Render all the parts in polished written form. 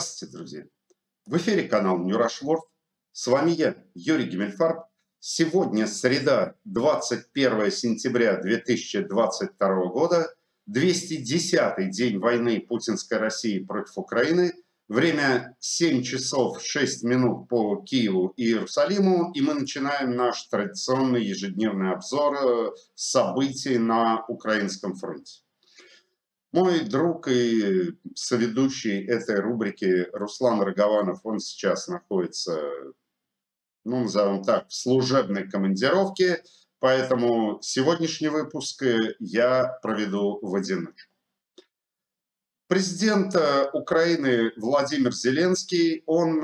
Здравствуйте, друзья! В эфире канал New Rush Word. С вами я, Юрий Гимельфарб. Сегодня среда, 21 сентября 2022 года, 210-й день войны путинской России против Украины. Время 7 часов 6 минут по Киеву и Иерусалиму. И мы начинаем наш традиционный ежедневный обзор событий на украинском фронте. Мой друг и соведущий этой рубрики Руслан Рыгованов, он сейчас находится, ну, назовем так, в служебной командировке, поэтому сегодняшний выпуск я проведу в одиночку. Президент Украины Владимир Зеленский, он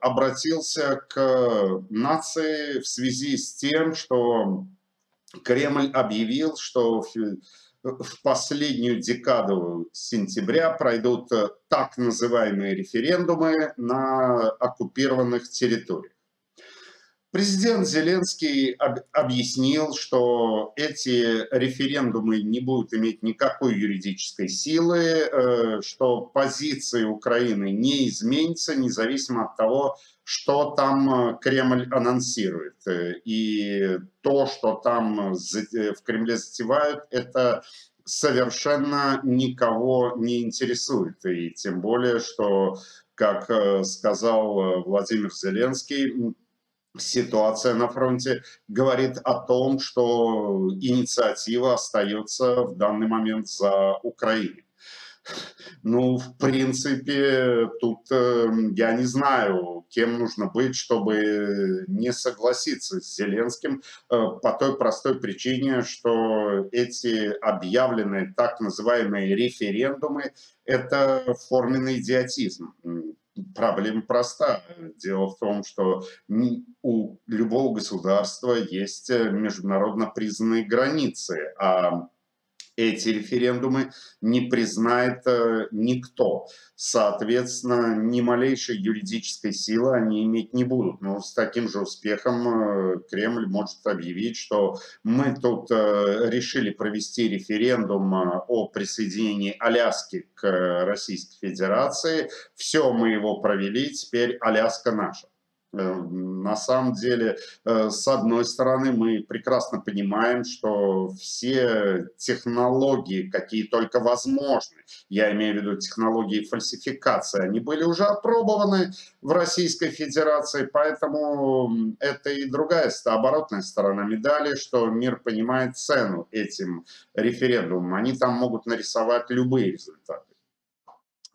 обратился к нации в связи с тем, что Кремль объявил, что в последнюю декаду сентября пройдут так называемые референдумы на оккупированных территориях. Президент Зеленский объяснил, что эти референдумы не будут иметь никакой юридической силы, что позиции Украины не изменятся, независимо от того, что там Кремль анонсирует. И то, что там в Кремле затевают, это совершенно никого не интересует. И тем более, что, как сказал Владимир Зеленский, ситуация на фронте говорит о том, что инициатива остается в данный момент за Украиной. Ну, в принципе, тут я не знаю, кем нужно быть, чтобы не согласиться с Зеленским по той простой причине, что эти объявленные так называемые референдумы – это форменный идиотизм. Проблема проста. Дело в том, что у любого государства есть международно признанные границы, а эти референдумы не признает никто. Соответственно, ни малейшей юридической силы они иметь не будут. Но с таким же успехом Кремль может объявить, что мы тут решили провести референдум о присоединении Аляски к Российской Федерации. Все, мы его провели, теперь Аляска наша. На самом деле, с одной стороны, мы прекрасно понимаем, что все технологии, какие только возможны, я имею в виду технологии фальсификации, они были уже опробованы в Российской Федерации, поэтому это и другая, оборотная сторона медали, что мир понимает цену этим референдумам. Они там могут нарисовать любые результаты.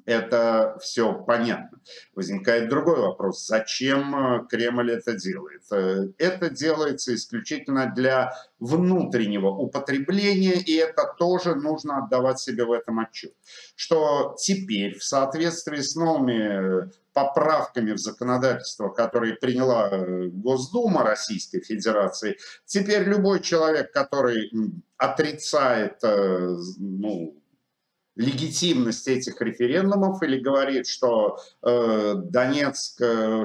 Это все понятно. Возникает другой вопрос. Зачем Кремль это делает? Это делается исключительно для внутреннего употребления, и это тоже нужно отдавать себе в этом отчет. Что теперь в соответствии с новыми поправками в законодательство, которые приняла Госдума Российской Федерации, теперь любой человек, который отрицает, ну, легитимность этих референдумов или говорит, что Донецк,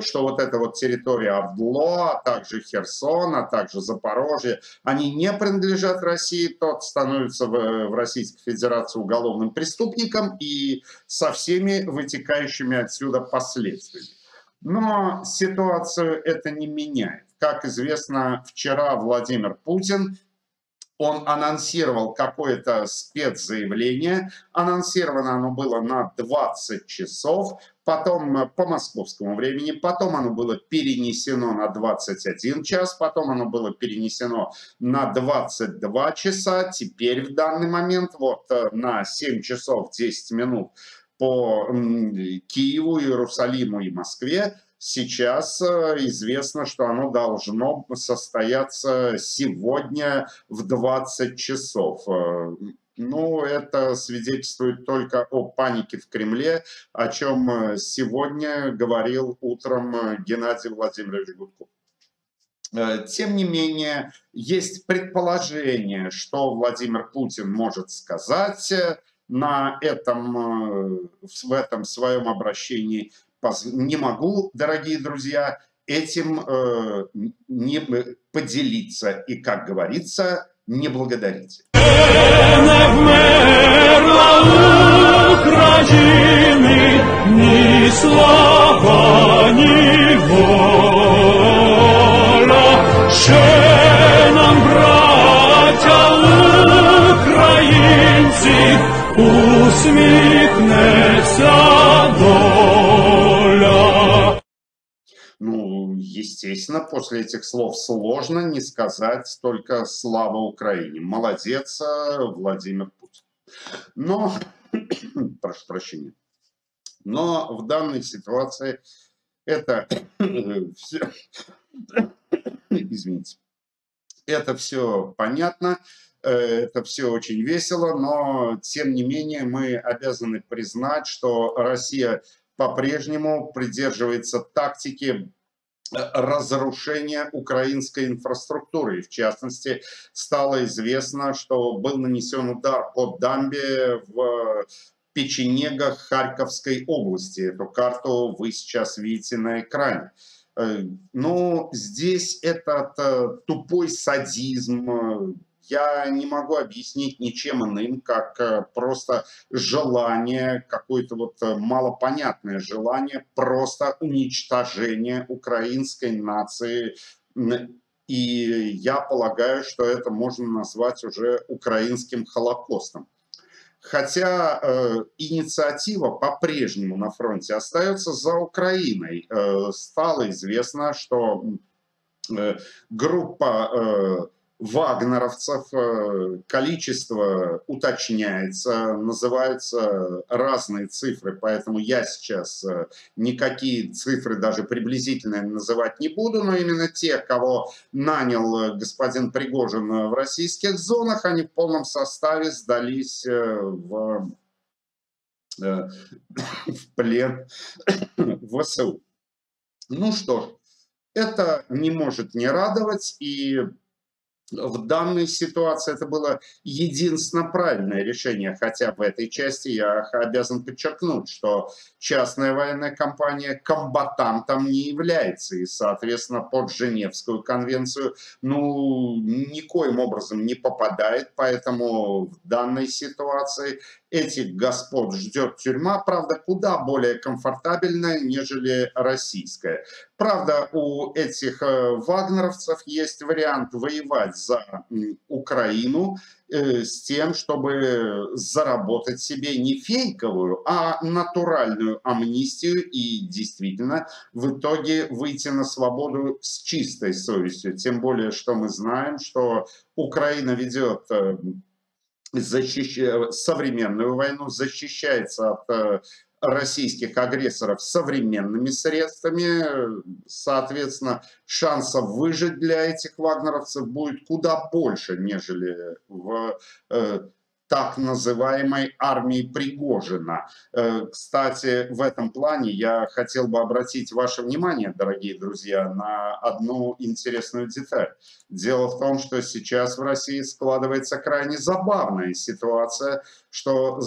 что вот эта вот территория Авдло, а также Херсон, а также Запорожье, они не принадлежат России, тот становится в Российской Федерации уголовным преступником и со всеми вытекающими отсюда последствиями. Но ситуацию это не меняет. Как известно, вчера Владимир Путин, он анонсировал какое-то спецзаявление, анонсировано оно было на 20 часов, потом по московскому времени, потом оно было перенесено на 21 час, потом оно было перенесено на 22 часа, теперь в данный момент вот на 7 часов 10 минут по Киеву, Иерусалиму и Москве. Сейчас известно, что оно должно состояться сегодня в 20 часов. Ну, это свидетельствует только о панике в Кремле, о чем сегодня говорил утром Геннадий Владимирович Гудков. Тем не менее, есть предположение, что Владимир Путин может сказать в этом своем обращении. Не могу, дорогие друзья, этим не поделиться. И, как говорится, не благодарите. для Украины ни слова, ни воля. Ще нам, братья украинцы, усмехнется доля. Ну, естественно, после этих слов сложно не сказать только «Слава Украине». Молодец, Владимир Путин. Но, прошу прощения, но в данной ситуации это все, извините, это все понятно, это все очень весело, но тем не менее мы обязаны признать, что Россия по-прежнему придерживается тактики разрушение украинской инфраструктуры. И в частности, стало известно, что был нанесен удар по дамбе в Печенегах Харьковской области. Эту карту вы сейчас видите на экране. Ну, здесь этот тупой садизм я не могу объяснить ничем иным, как просто желание, какое-то вот малопонятное желание, просто уничтожения украинской нации. И я полагаю, что это можно назвать уже украинским Холокостом. Хотя инициатива по-прежнему на фронте остается за Украиной. Стало известно, что группа вагнеровцев, количество уточняется, называются разные цифры, поэтому я сейчас никакие цифры даже приблизительно называть не буду, но именно те, кого нанял господин Пригожин в российских зонах, они в полном составе сдались в плен в ВСУ. Ну что ж, это не может не радовать, и в данной ситуации это было единственно правильное решение, хотя в этой части я обязан подчеркнуть, что частная военная компания комбатантом не является, и, соответственно, под Женевскую конвенцию, ну, никоим образом не попадает, поэтому в данной ситуации этих господ ждет тюрьма, правда, куда более комфортабельная, нежели российская. Правда, у этих вагнеровцев есть вариант воевать за Украину с тем, чтобы заработать себе не фейковую, а натуральную амнистию и действительно в итоге выйти на свободу с чистой совестью. Тем более, что мы знаем, что Украина ведет современную войну, защищается от российских агрессоров современными средствами, соответственно, шансов выжить для этих вагнеровцев будет куда больше, нежели в так называемой армии Пригожина. Кстати, в этом плане я хотел бы обратить ваше внимание, дорогие друзья, на одну интересную деталь. Дело в том, что сейчас в России складывается крайне забавная ситуация, что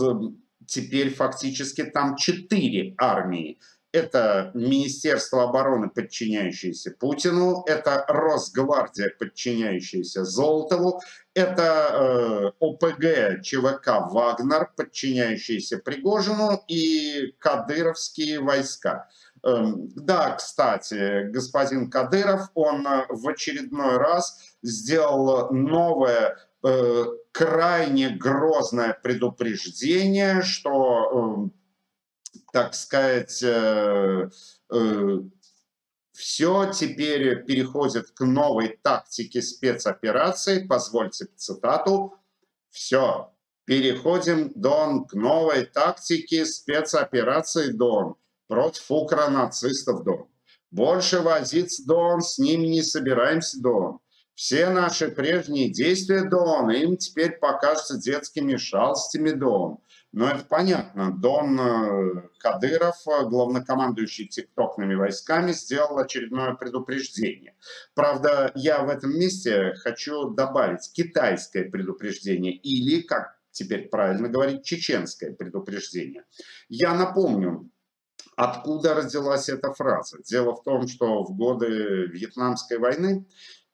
теперь фактически там 4 армии. Это Министерство обороны, подчиняющееся Путину, это Росгвардия, подчиняющаяся Золотову, это ОПГ ЧВК «Вагнер», подчиняющиеся Пригожину, и кадыровские войска. Да, кстати, господин Кадыров, он в очередной раз сделал новое крайне грозное предупреждение, что, так сказать, все теперь переходит к новой тактике спецоперации. Позвольте цитату. Все, переходим, Дон, к новой тактике спецоперации, Дон, против укронацистов, Дон. Больше возиться, Дон, с ними не собираемся, Дон. Все наши прежние действия, Дон, им теперь покажутся детскими шалостями, Дон. Но это понятно. Дон Кадыров, главнокомандующий тиктокными войсками, сделал очередное предупреждение. Правда, я в этом месте хочу добавить китайское предупреждение или, как теперь правильно говорить, чеченское предупреждение. Я напомню, откуда родилась эта фраза. Дело в том, что в годы Вьетнамской войны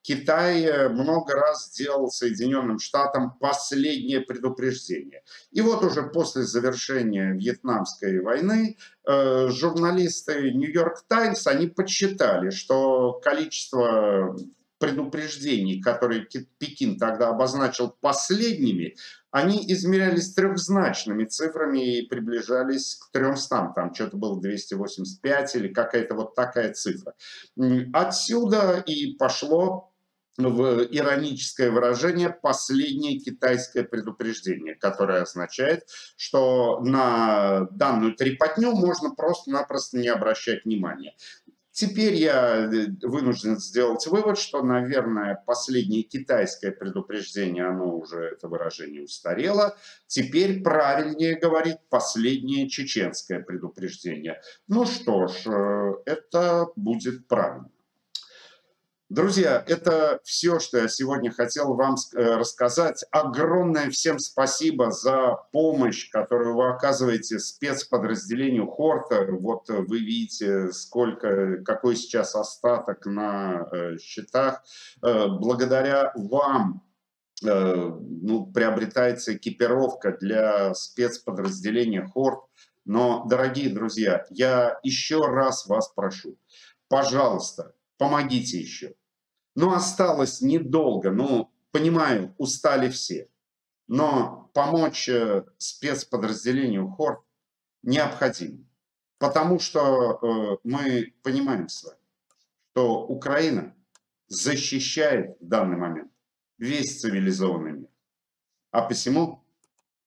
Китай много раз сделал Соединенным Штатам последнее предупреждение. И вот уже после завершения Вьетнамской войны журналисты New York Times, они подсчитали, что количество предупреждений, которые Пекин тогда обозначил последними, они измерялись трехзначными цифрами и приближались к 300, там что-то было 285 или какая-то вот такая цифра. Отсюда и пошло в ироническое выражение «последнее китайское предупреждение», которое означает, что на данную трепотню можно просто-напросто не обращать внимания. Теперь я вынужден сделать вывод, что, наверное, последнее китайское предупреждение, оно уже, это выражение, устарело. Теперь правильнее говорить последнее чеченское предупреждение. Ну что ж, это будет правильно. Друзья, это все, что я сегодня хотел вам рассказать. Огромное всем спасибо за помощь, которую вы оказываете спецподразделению Хорта. Вот вы видите, какой сейчас остаток на счетах. Благодаря вам приобретается экипировка для спецподразделения Хорт. Но, дорогие друзья, я еще раз вас прошу, пожалуйста, помогите еще. Ну, осталось недолго, понимаю, устали все. Но помочь спецподразделению Хорт необходимо. Потому что мы понимаем с вами, что Украина защищает в данный момент весь цивилизованный мир. А посему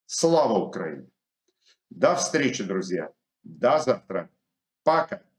слава Украине! До встречи, друзья! До завтра! Пока!